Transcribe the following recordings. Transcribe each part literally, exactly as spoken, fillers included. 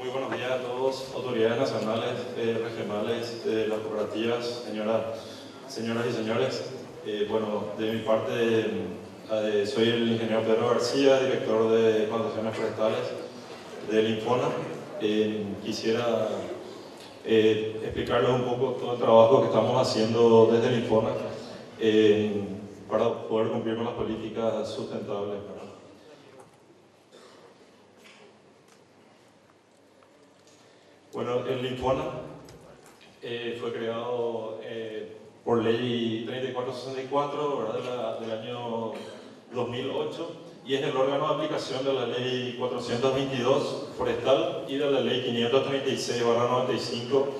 Muy buenos días a todos, autoridades nacionales, eh, regionales, eh, las cooperativas, señoras, señoras y señores. Eh, bueno, de mi parte eh, soy el ingeniero Pedro García, director de plantaciones forestales del Infona. Eh, quisiera eh, explicarles un poco todo el trabajo que estamos haciendo desde el Infona eh, para poder cumplir con las políticas sustentables. Bueno, el Infona eh, fue creado eh, por Ley treinta y cuatro sesenta y cuatro, ¿verdad? De la, del año dos mil ocho, y es el órgano de aplicación de la Ley cuatrocientos veintidós forestal y de la Ley quinientos treinta y seis noventa y cinco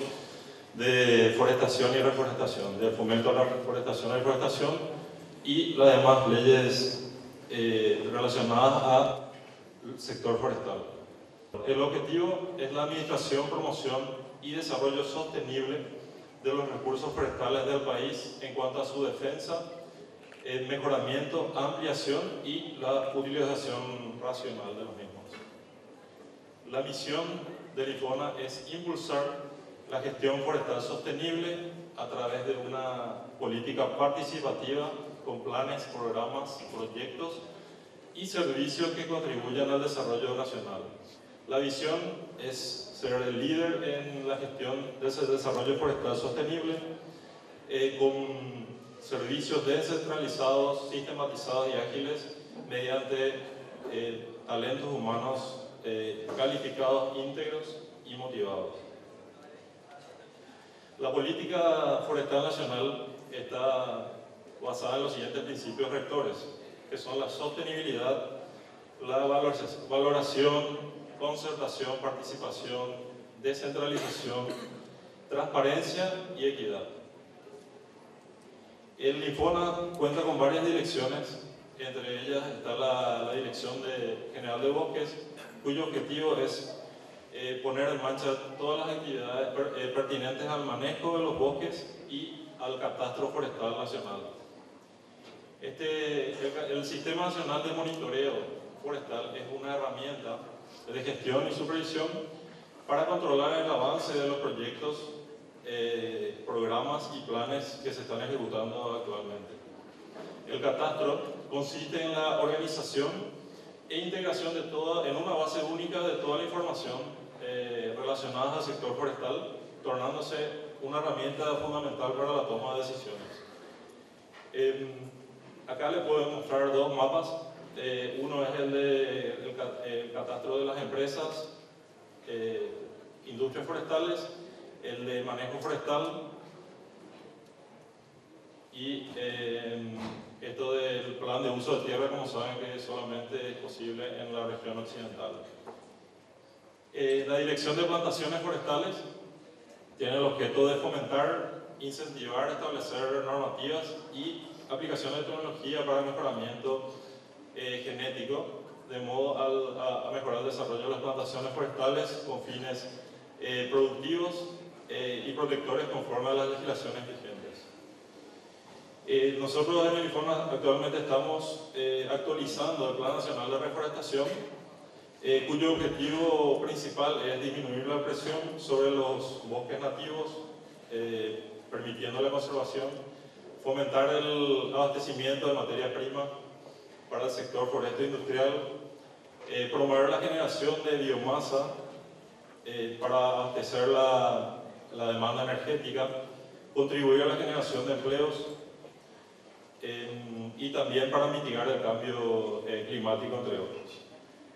de forestación y reforestación, de fomento a la reforestación y reforestación, y las demás leyes eh, relacionadas al sector forestal. El objetivo es la administración, promoción y desarrollo sostenible de los recursos forestales del país en cuanto a su defensa, el mejoramiento, ampliación y la utilización racional de los mismos. La misión del Infona es impulsar la gestión forestal sostenible a través de una política participativa con planes, programas, proyectos y servicios que contribuyan al desarrollo nacional. La visión es ser el líder en la gestión de ese desarrollo forestal sostenible eh, con servicios descentralizados, sistematizados y ágiles mediante eh, talentos humanos eh, calificados, íntegros y motivados. La política forestal nacional está basada en los siguientes principios rectores, que son la sostenibilidad, la valoración, concertación, participación, descentralización, transparencia y equidad. El Infona cuenta con varias direcciones, entre ellas está la, la Dirección de, General de Bosques, cuyo objetivo es eh, poner en marcha todas las actividades per, eh, pertinentes al manejo de los bosques y al catastro forestal nacional. Este, el, el Sistema Nacional de Monitoreo Forestal es una herramienta de gestión y supervisión para controlar el avance de los proyectos, eh, programas y planes que se están ejecutando actualmente. El catastro consiste en la organización e integración de toda, en una base única de toda la información eh, relacionada al sector forestal, tornándose una herramienta fundamental para la toma de decisiones. Eh, acá les puedo mostrar dos mapas. Eh, uno es el de el, el catastro de las empresas, eh, industrias forestales, el de manejo forestal y eh, esto del plan de uso de tierra, como saben que solamente es posible en la región occidental. Eh, la Dirección de Plantaciones Forestales tiene el objeto de fomentar, incentivar, establecer normativas y aplicación de tecnología para el mejoramiento Eh, genético, de modo al, a, a mejorar el desarrollo de las plantaciones forestales con fines eh, productivos eh, y protectores conforme a las legislaciones vigentes. Eh, nosotros en el Infona actualmente estamos eh, actualizando el Plan Nacional de Reforestación, eh, cuyo objetivo principal es disminuir la presión sobre los bosques nativos, eh, permitiendo la conservación, fomentar el abastecimiento de materia prima para el sector forestal industrial, eh, promover la generación de biomasa eh, para abastecer la, la demanda energética, contribuir a la generación de empleos eh, y también para mitigar el cambio eh, climático, entre otros.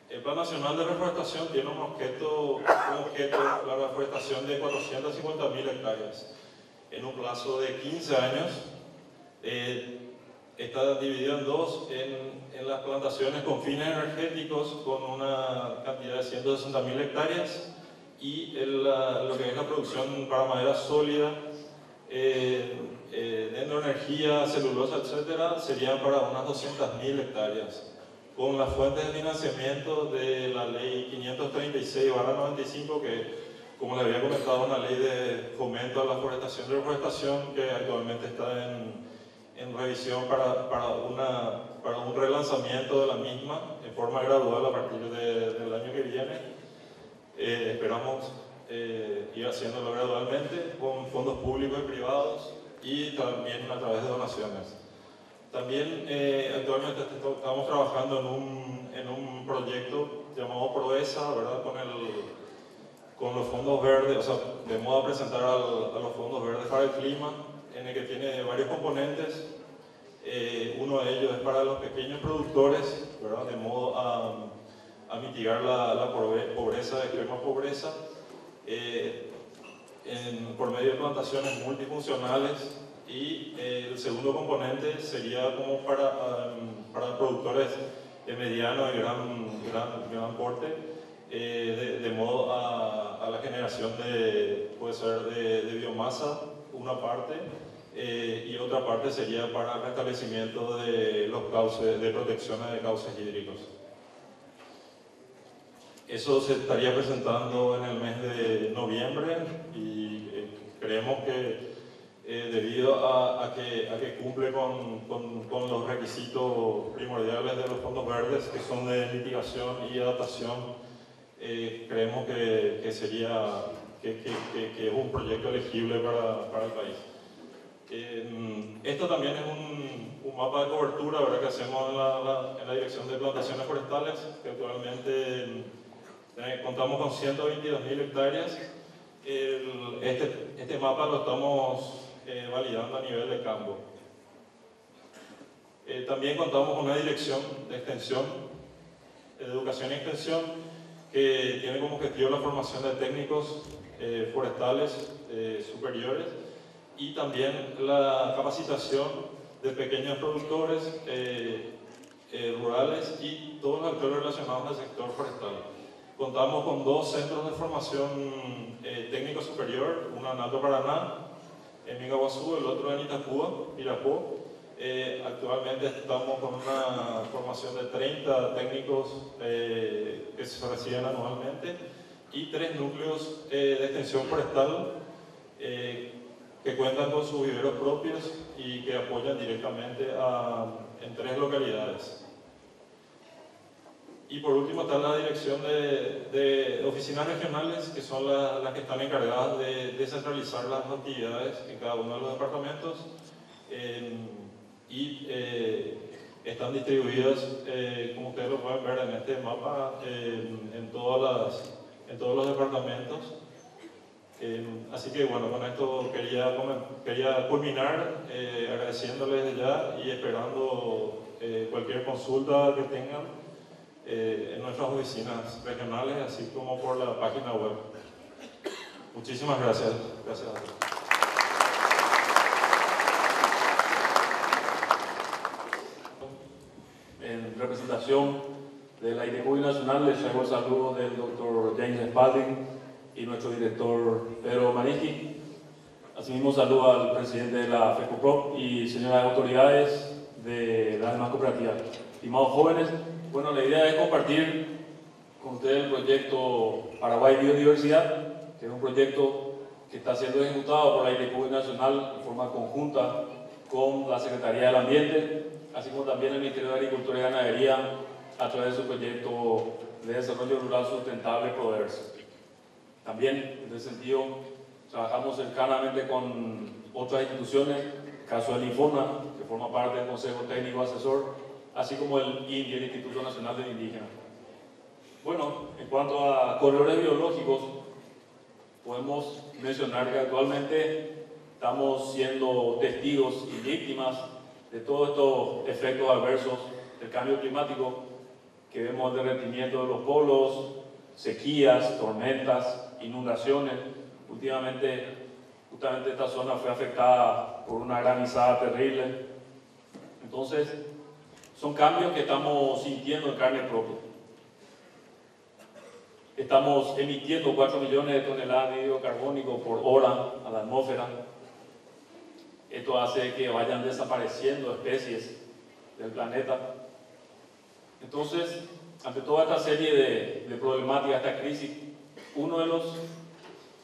El Plan Nacional de Reforestación tiene un objeto, un objeto la reforestación de cuatrocientas cincuenta mil hectáreas en un plazo de quince años. Eh, Está dividido en dos, en, en las plantaciones con fines energéticos, con una cantidad de ciento sesenta mil hectáreas, y el, la, lo que es la producción para madera sólida, eh, eh, dendroenergía, celulosa, etcétera, serían para unas doscientas mil hectáreas, con las fuentes de financiamiento de la Ley quinientos treinta y seis noventa y cinco, que, como les había comentado, es una ley de fomento a la forestación y reforestación que actualmente está en... en revisión para, para, una, para un relanzamiento de la misma en forma gradual a partir de, del año que viene Eh, esperamos eh, ir haciéndolo gradualmente con fondos públicos y privados y también a través de donaciones. También eh, actualmente estamos trabajando en un, en un proyecto llamado Proesa, ¿verdad? Con, el, con los fondos verdes, o sea, de modo a presentar al, a los fondos verdes para el clima, en el que tiene varios componentes. Eh, uno de ellos es para los pequeños productores, ¿verdad? De modo a, a mitigar la, la pobreza, extrema pobreza, eh, en, por medio de plantaciones multifuncionales. Y eh, el segundo componente sería como para, um, para productores de mediano y gran, gran, gran porte, eh, de, de modo a, a la generación de, puede ser de, de biomasa, una parte, eh, y otra parte sería para el restablecimiento de los cauces, de protecciones de cauces hídricos. Eso se estaría presentando en el mes de noviembre y eh, creemos que Eh, debido a, a, que, a que cumple con, con, con los requisitos primordiales de los fondos verdes, que son de mitigación y adaptación, eh, creemos que, que sería que, que, que, que es un proyecto elegible para, para el país. Eh, esto también es un, un mapa de cobertura, ¿verdad?, que hacemos en la, la, en la Dirección de Plantaciones Forestales, que actualmente eh, contamos con ciento veintidós mil hectáreas. El, este, este mapa lo estamos Eh, validando a nivel de campo. Eh, también contamos con una dirección de extensión, de educación y extensión, que tiene como objetivo la formación de técnicos eh, forestales eh, superiores y también la capacitación de pequeños productores eh, eh, rurales y todos los actores relacionados al sector forestal. Contamos con dos centros de formación eh, técnico superior, uno en Alto Paraná, en Iguazú, el otro en Itapúa, Irapo. Eh, actualmente estamos con una formación de treinta técnicos eh, que se reciben anualmente y tres núcleos eh, de extensión forestal eh, que cuentan con sus viveros propios y que apoyan directamente a, en tres localidades. Y por último está la dirección de, de oficinas regionales, que son la, las que están encargadas de descentralizar las actividades en cada uno de los departamentos eh, y eh, están distribuidas, eh, como ustedes lo pueden ver en este mapa, eh, en, todas las, en todos los departamentos. Eh, así que bueno, con esto quería, quería culminar eh, agradeciéndoles ya y esperando eh, cualquier consulta que tengan Eh, en nuestras oficinas regionales, así como por la página web. Muchísimas gracias. Gracias a todos. En representación de la IRECOVID Nacional, les traigo el saludo del doctor James Spalding y nuestro director Pedro Marinsky. Asimismo, saludo al presidente de la FECOPROP y señoras autoridades de las demás cooperativas. Estimados jóvenes, bueno, la idea es compartir con ustedes el proyecto Paraguay Biodiversidad, que es un proyecto que está siendo ejecutado por la IRECOVID Nacional en forma conjunta con la Secretaría del Ambiente, así como también el Ministerio de Agricultura y Ganadería a través de su proyecto de desarrollo rural sustentable PRODERS. También, en ese sentido, trabajamos cercanamente con otras instituciones, el caso de LIFONA, que forma parte del Consejo Técnico Asesor, así como el I N D I, el Instituto Nacional de Indígena. Bueno, en cuanto a corredores biológicos, podemos mencionar que actualmente estamos siendo testigos y víctimas de todos estos efectos adversos del cambio climático, que vemos el derretimiento de los polos, sequías, tormentas, inundaciones. Últimamente, justamente esta zona fue afectada por una granizada terrible. Entonces, son cambios que estamos sintiendo en carne propia. Estamos emitiendo cuatro millones de toneladas de dióxido carbónico por hora a la atmósfera. Esto hace que vayan desapareciendo especies del planeta. Entonces, ante toda esta serie de, de problemáticas, esta crisis, uno de los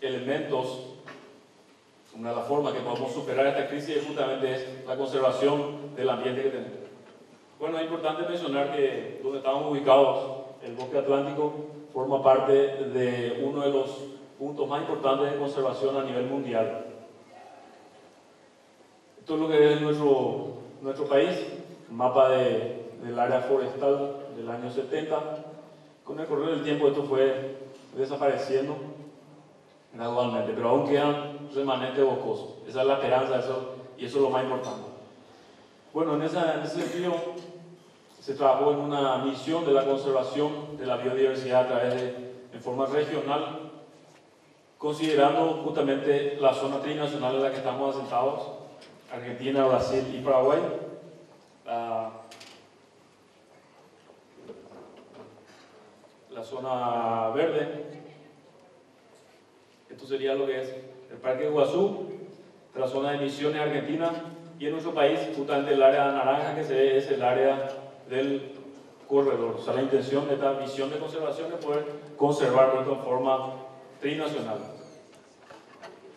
elementos, una de las formas que podemos superar esta crisis justamente es la conservación del ambiente que tenemos. Bueno, es importante mencionar que donde estamos ubicados, el Bosque Atlántico, forma parte de uno de los puntos más importantes de conservación a nivel mundial. Esto es lo que es nuestro, nuestro país, mapa de, del área forestal del año setenta. Con el correr del tiempo esto fue desapareciendo gradualmente, pero aún quedan remanentes boscosos. Esa es la esperanza, eso, y eso es lo más importante. Bueno, en, esa, en ese sentido se trabajó en una misión de la conservación de la biodiversidad a través de, en forma regional, considerando justamente la zona trinacional en la que estamos asentados, Argentina, Brasil y Paraguay. La, la zona verde, esto sería lo que es el Parque de Iguazú, la zona de Misiones, Argentina, y en nuestro país, justamente el área naranja que se ve es el área del corredor. O sea, la intención de esta misión de conservación es poder conservar esto en forma trinacional.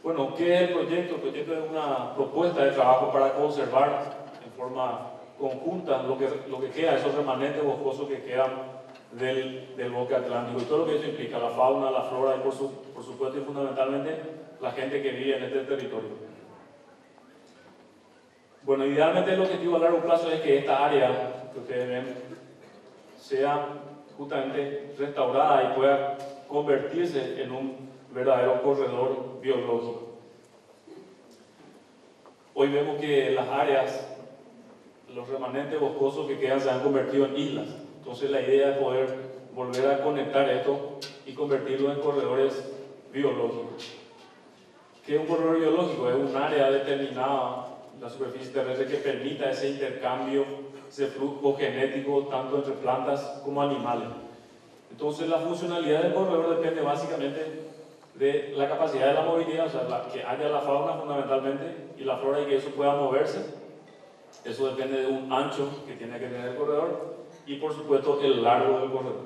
Bueno, ¿qué es el proyecto? El proyecto es una propuesta de trabajo para conservar en forma conjunta lo que, lo que queda, esos remanentes boscosos que quedan del, del bosque atlántico y todo lo que eso implica, la fauna, la flora y por, su, por supuesto y fundamentalmente la gente que vive en este territorio. Bueno, idealmente el objetivo a largo plazo es que esta área que ustedes ven sea justamente restaurada y pueda convertirse en un verdadero corredor biológico. Hoy vemos que las áreas, los remanentes boscosos que quedan se han convertido en islas. Entonces la idea es poder volver a conectar esto y convertirlo en corredores biológicos. ¿Qué es un corredor biológico? Es un área determinada, la superficie terrestre, que permita ese intercambio, ese flujo genético tanto entre plantas como animales. Entonces la funcionalidad del corredor depende básicamente de la capacidad de la movilidad, o sea, la, que haya la fauna fundamentalmente y la flora y que eso pueda moverse. Eso depende de un ancho que tiene que tener el corredor y por supuesto el largo del corredor.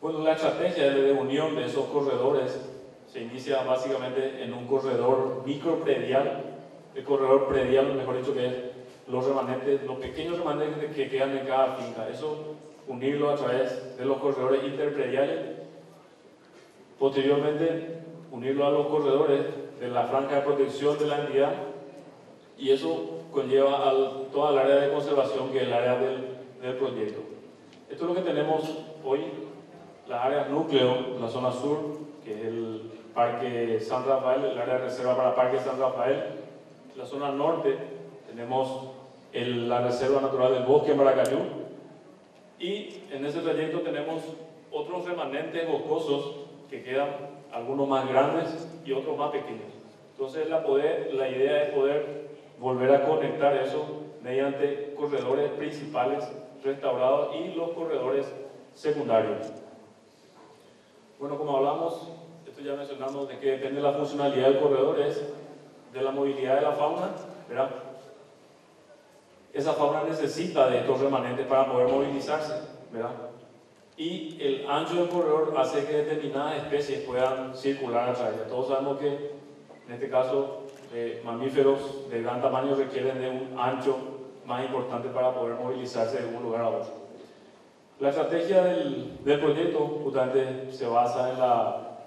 Bueno, la estrategia de unión de esos corredores se inicia básicamente en un corredor micropredial. El corredor predial, mejor dicho, que es los remanentes, los pequeños remanentes que quedan en cada finca. Eso, unirlo a través de los corredores interprediales. Posteriormente, unirlo a los corredores de la franja de protección de la entidad. Y eso conlleva a toda el área de conservación, que es el área del, del proyecto. Esto es lo que tenemos hoy. Las áreas núcleo, la zona sur, que es el Parque San Rafael, el área de reserva para Parque San Rafael. La zona norte tenemos el, la reserva natural del bosque Maracayú, y en ese trayecto tenemos otros remanentes boscosos que quedan, algunos más grandes y otros más pequeños. Entonces la, poder, la idea es poder volver a conectar eso mediante corredores principales restaurados y los corredores secundarios. Bueno, como hablamos, esto ya mencionamos de que depende de la funcionalidad del corredor, es de la movilidad de la fauna, ¿verdad? Esa fauna necesita de estos remanentes para poder movilizarse, ¿verdad? Y el ancho del corredor hace que determinadas especies puedan circular a través. Todos sabemos que, en este caso, eh, mamíferos de gran tamaño requieren de un ancho más importante para poder movilizarse de un lugar a otro. La estrategia del, del proyecto justamente se basa en la,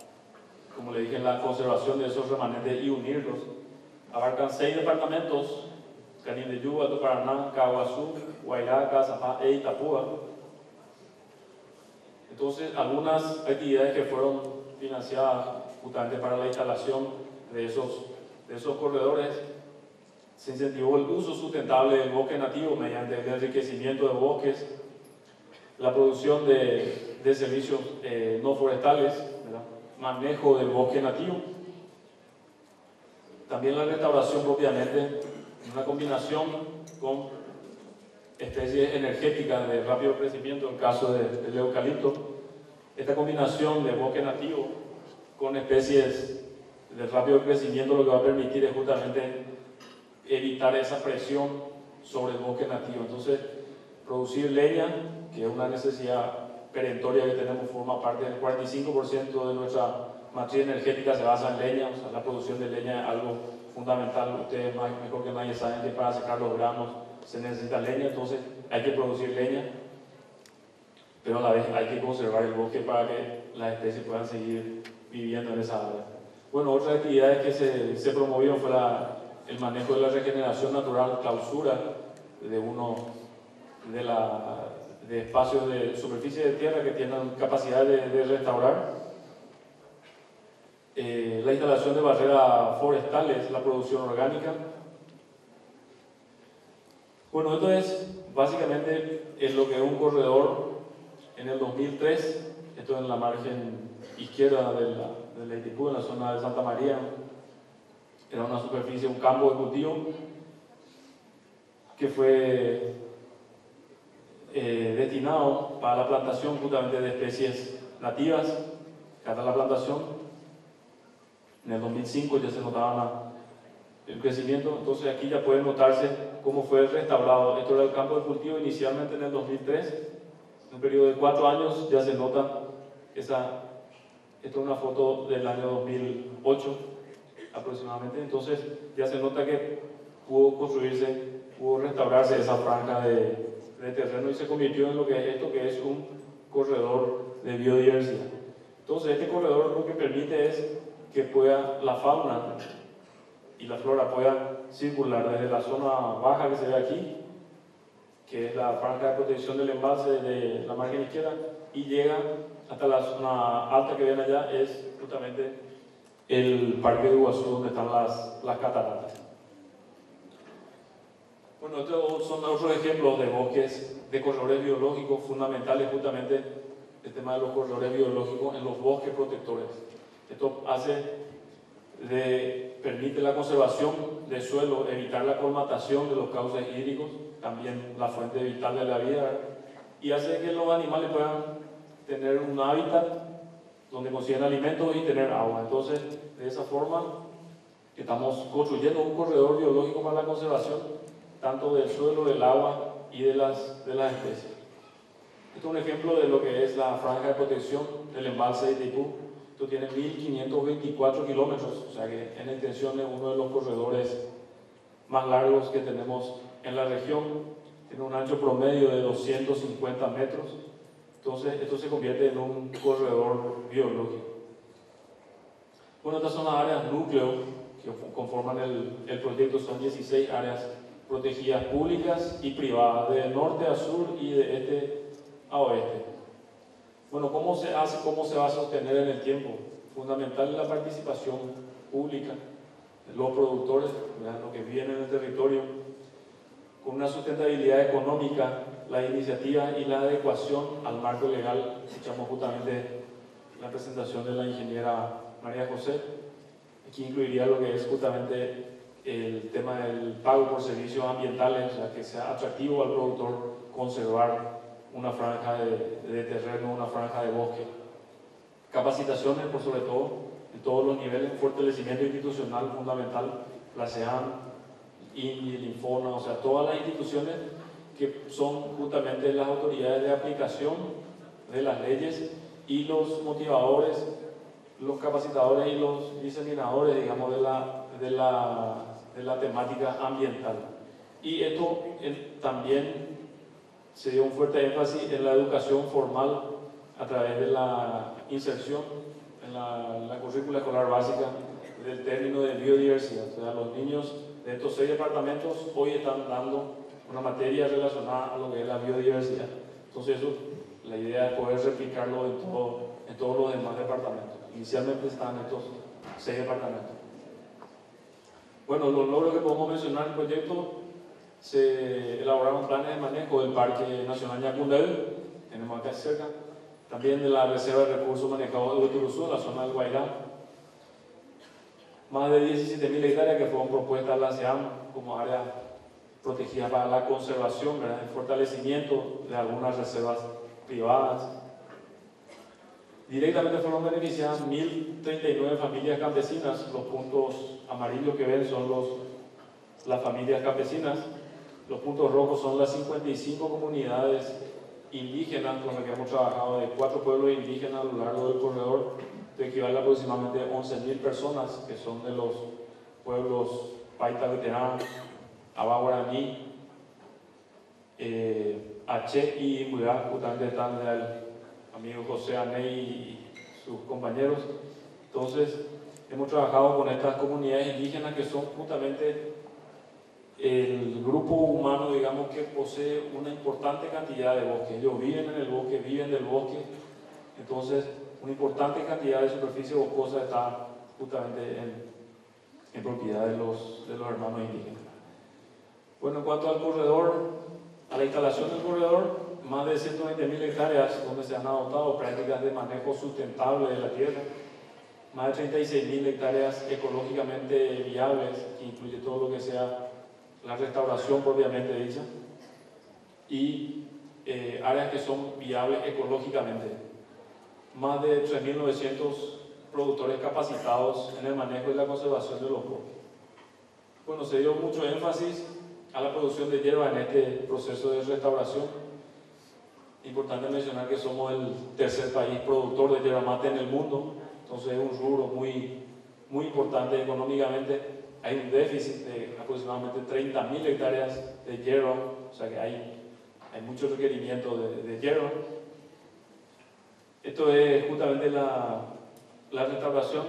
como le dije, en la conservación de esos remanentes y unirlos. Abarcan seis departamentos: Canindeyú, Alto Paraná, Caguazú, Guairá, Cazapá e Itapúa. Entonces, algunas actividades que fueron financiadas justamente para la instalación de esos, de esos corredores, se incentivó el uso sustentable del bosque nativo mediante el enriquecimiento de bosques, la producción de, de servicios eh, no forestales, ¿verdad?, manejo del bosque nativo. También la restauración propiamente, una combinación con especies energéticas de rápido crecimiento, en el caso de, del eucalipto. Esta combinación de bosque nativo con especies de rápido crecimiento lo que va a permitir es justamente evitar esa presión sobre el bosque nativo. Entonces, producir leña, que es una necesidad perentoria que tenemos, forma parte del cuarenta y cinco por ciento de nuestra matriz energética, se basa en leña. O sea, la producción de leña es algo fundamental. Ustedes más, mejor que nadie saben que para sacar los granos se necesita leña, entonces hay que producir leña. pero a la vez hay que conservar el bosque para que las especies puedan seguir viviendo en esa área. Bueno, otras actividades que se, se promovieron fue la, el manejo de la regeneración natural, clausura de uno de, la, de espacios de superficie de tierra que tienen capacidad de, de restaurar. Eh, la instalación de barreras forestales, la producción orgánica. Bueno, esto es básicamente en lo que es un corredor en el dos mil tres, esto en la margen izquierda de la, de la Itapúa, en la zona de Santa María. Era una superficie, un campo de cultivo que fue eh, destinado para la plantación justamente de especies nativas. Acá la plantación. En el dos mil cinco ya se notaba el crecimiento, entonces aquí ya pueden notarse cómo fue restaurado. Esto era el campo de cultivo inicialmente en el dos mil tres, en un periodo de cuatro años ya se nota esa. Esto es una foto del año dos mil ocho aproximadamente, entonces ya se nota que pudo construirse, pudo restaurarse esa franja de, de terreno y se convirtió en lo que es esto, que es un corredor de biodiversidad. Entonces este corredor lo que permite es que pueda la fauna y la flora pueda circular desde la zona baja que se ve aquí, que es la franja de protección del embalse de la margen izquierda, y llega hasta la zona alta que ven allá, es justamente el parque de Iguazú donde están las, las cataratas. Bueno, estos son otros ejemplos de bosques, de corredores biológicos fundamentales, justamente el tema de los corredores biológicos en los bosques protectores. Esto hace de, permite la conservación de suelo, evitar la colmatación de los cauces hídricos, también la fuente vital de la vida, y hace que los animales puedan tener un hábitat donde consiguen alimentos y tener agua. Entonces, de esa forma, estamos construyendo un corredor biológico para la conservación, tanto del suelo, del agua y de las, de las especies. Esto es un ejemplo de lo que es la franja de protección del embalse de Itaipú. Esto tiene mil quinientos veinticuatro kilómetros, o sea que en extensión es uno de los corredores más largos que tenemos en la región. Tiene un ancho promedio de doscientos cincuenta metros, entonces esto se convierte en un corredor biológico. Bueno, estas son las áreas núcleo que conforman el, el proyecto, son dieciséis áreas protegidas públicas y privadas, de norte a sur y de este a oeste. Bueno, ¿cómo se hace? ¿Cómo se va a sostener en el tiempo? Fundamental es la participación pública de los productores, ¿verdad?, los que viven en el territorio, con una sustentabilidad económica, la iniciativa y la adecuación al marco legal. Escuchamos justamente la presentación de la ingeniera María José. Aquí incluiría lo que es justamente el tema del pago por servicios ambientales, o sea, que sea atractivo al productor conservar una franja de, de terreno, una franja de bosque. Capacitaciones, por sobre todo, en todos los niveles, fortalecimiento institucional fundamental, la SEAM, I N I, el Infona, o sea, todas las instituciones que son justamente las autoridades de aplicación de las leyes y los motivadores, los capacitadores y los diseminadores, digamos, de la, de la, de la temática ambiental. Y esto eh, también se dio un fuerte énfasis en la educación formal a través de la inserción en la, la currícula escolar básica del término de biodiversidad. O sea, los niños de estos seis departamentos hoy están dando una materia relacionada a lo que es la biodiversidad. Entonces, eso, la idea es poder replicarlo en, todo, en todos los demás departamentos. Inicialmente están estos seis departamentos. Bueno, los logros que podemos mencionar en el proyecto: se elaboraron planes de manejo del Parque Nacional Yacundel, tenemos acá cerca, también de la Reserva de Recursos Manejados de Iguazú, la zona del Guairá. Más de diecisiete mil hectáreas que fueron propuestas a la SEAM como área protegida para la conservación, ¿verdad?, el fortalecimiento de algunas reservas privadas. Directamente fueron beneficiadas mil treinta y nueve familias campesinas. Los puntos amarillos que ven son los, las familias campesinas. Los puntos rojos son las cincuenta y cinco comunidades indígenas con las que hemos trabajado, de cuatro pueblos indígenas a lo largo del corredor, que equivale a aproximadamente once mil personas, que son de los pueblos Paita Veterana, Abá Guaraní, eh, H I M A, justamente están el amigo José Aney y sus compañeros. Entonces, hemos trabajado con estas comunidades indígenas que son justamente el grupo humano, digamos, que posee una importante cantidad de bosque. Ellos viven en el bosque, viven del bosque, entonces una importante cantidad de superficie boscosa está justamente en, en propiedad de los, de los hermanos indígenas. Bueno, en cuanto al corredor, a la instalación del corredor, más de ciento veinte mil hectáreas donde se han adoptado prácticas de manejo sustentable de la tierra, más de treinta y seis mil hectáreas ecológicamente viables, que incluye todo lo que sea la restauración propiamente dicha, y eh, áreas que son viables ecológicamente, más de tres mil novecientos productores capacitados en el manejo y la conservación de los bosques. Bueno, se dio mucho énfasis a la producción de hierba en este proceso de restauración. Importante mencionar que somos el tercer país productor de hierba mate en el mundo, entonces es un rubro muy, muy importante económicamente. Hay un déficit de aproximadamente treinta mil hectáreas de hierba, o sea que hay, hay mucho requerimiento de, de hierba. Esto es justamente la, la restauración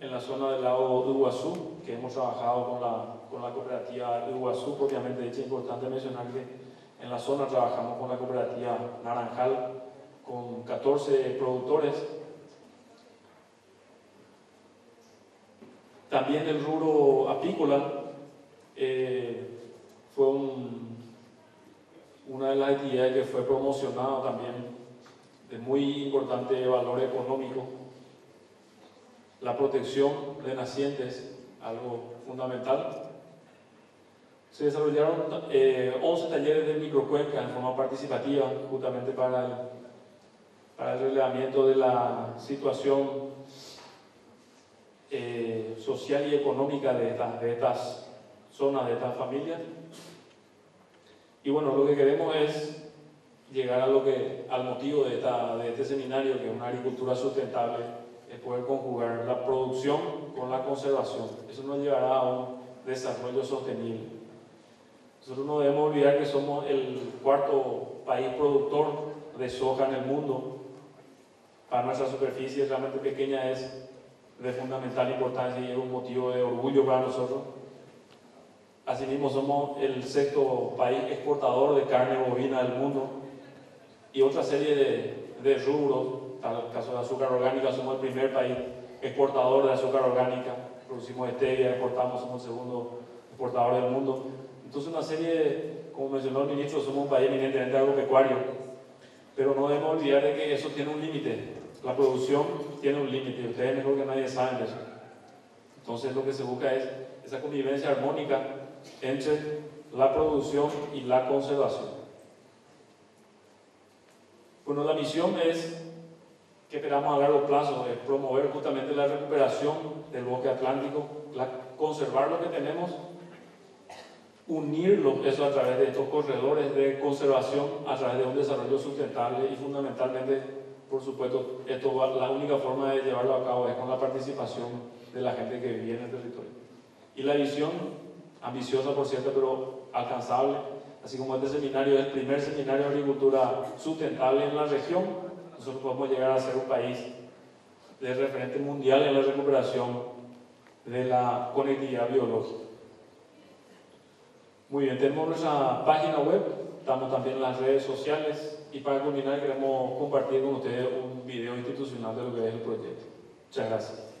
en la zona del lago de Iguazú, que hemos trabajado con la, con la cooperativa de Iguazú, propiamente dicha. Es importante mencionar que en la zona trabajamos con la cooperativa Naranjal, con catorce productores. También el rubro apícola eh, fue un, una de las actividades que fue promocionada también, de muy importante valor económico. La protección de nacientes, algo fundamental. Se desarrollaron eh, once talleres de microcuenca en forma participativa, justamente para el, para el relevamiento de la situación Eh, social y económica de estas, de estas zonas, de estas familias. Y bueno, lo que queremos es llegar a lo que, al motivo de, esta, de este seminario, que es una agricultura sustentable, es poder conjugar la producción con la conservación. Eso nos llevará a un desarrollo sostenible. Nosotros no debemos olvidar que somos el cuarto país productor de soja en el mundo. Para nuestra superficie realmente pequeña es de fundamental importancia y es un motivo de orgullo para nosotros. Asimismo, somos el sexto país exportador de carne bovina del mundo y otra serie de, de rubros. Tal el caso de azúcar orgánica, somos el primer país exportador de azúcar orgánica, producimos stevia, exportamos, somos el segundo exportador del mundo. Entonces, una serie de, como mencionó el ministro, somos un país eminentemente agropecuario, pero no debemos olvidar de que eso tiene un límite. La producción tiene un límite, ustedes mejor que nadie saben eso. Entonces lo que se busca es esa convivencia armónica entre la producción y la conservación. Bueno, la misión es, que esperamos a largo plazo, es promover justamente la recuperación del bosque atlántico, la, conservar lo que tenemos, unirlo eso a través de estos corredores de conservación, a través de un desarrollo sustentable y fundamentalmente, por supuesto, esto va, la única forma de llevarlo a cabo es con la participación de la gente que vive en el territorio. Y la visión, ambiciosa por cierto, pero alcanzable, así como este seminario es el primer seminario de agricultura sustentable en la región, nosotros podemos llegar a ser un país de referente mundial en la recuperación de la conectividad biológica. Muy bien, tenemos nuestra página web, estamos también en las redes sociales. Y para culminar, queremos compartir con ustedes un video institucional de lo que es el proyecto. Muchas gracias.